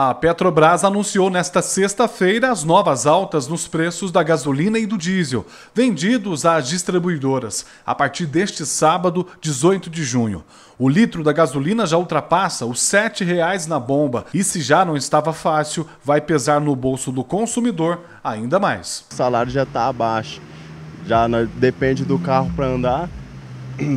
A Petrobras anunciou nesta sexta-feira as novas altas nos preços da gasolina e do diesel, vendidos às distribuidoras, a partir deste sábado, 18 de junho. O litro da gasolina já ultrapassa os R$ 7,00 na bomba e, se já não estava fácil, vai pesar no bolso do consumidor ainda mais. O salário já está abaixo, já depende do carro para andar,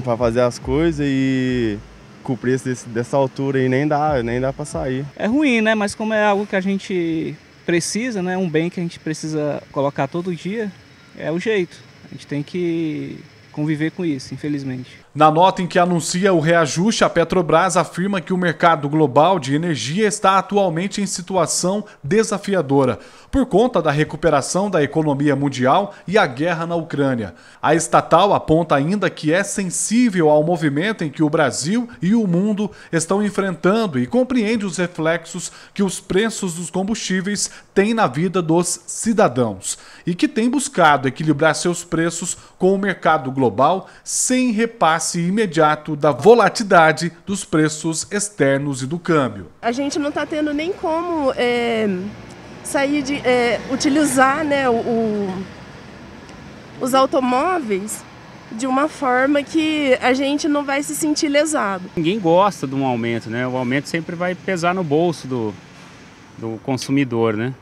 para fazer as coisas e... com o preço dessa altura aí nem dá para sair. É ruim, né? Mas como é algo que a gente precisa, né? Um bem que a gente precisa colocar todo dia, é o jeito. A gente tem que conviver com isso, infelizmente. Na nota em que anuncia o reajuste, a Petrobras afirma que o mercado global de energia está atualmente em situação desafiadora, por conta da recuperação da economia mundial e a guerra na Ucrânia. A estatal aponta ainda que é sensível ao movimento em que o Brasil e o mundo estão enfrentando e compreende os reflexos que os preços dos combustíveis têm na vida dos cidadãos e que tem buscado equilibrar seus preços com o mercado global sem repasse imediato da volatilidade dos preços externos e do câmbio. A gente não está tendo nem como utilizar, né, os automóveis de uma forma que a gente não vai se sentir lesado. Ninguém gosta de um aumento, né? O aumento sempre vai pesar no bolso do consumidor, né?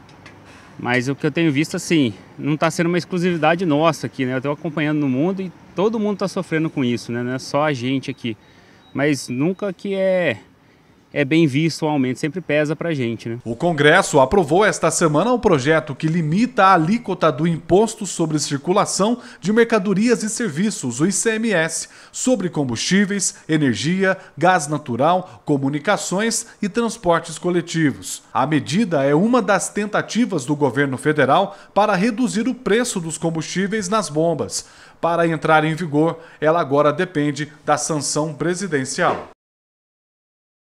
Mas o que eu tenho visto, assim, não está sendo uma exclusividade nossa aqui, né? Eu estou acompanhando no mundo e todo mundo está sofrendo com isso, né? Não é só a gente aqui. Mas nunca que é bem visto o aumento, sempre pesa para a gente, né? O Congresso aprovou esta semana um projeto que limita a alíquota do Imposto sobre Circulação de Mercadorias e Serviços, o ICMS, sobre combustíveis, energia, gás natural, comunicações e transportes coletivos. A medida é uma das tentativas do governo federal para reduzir o preço dos combustíveis nas bombas. Para entrar em vigor, ela agora depende da sanção presidencial.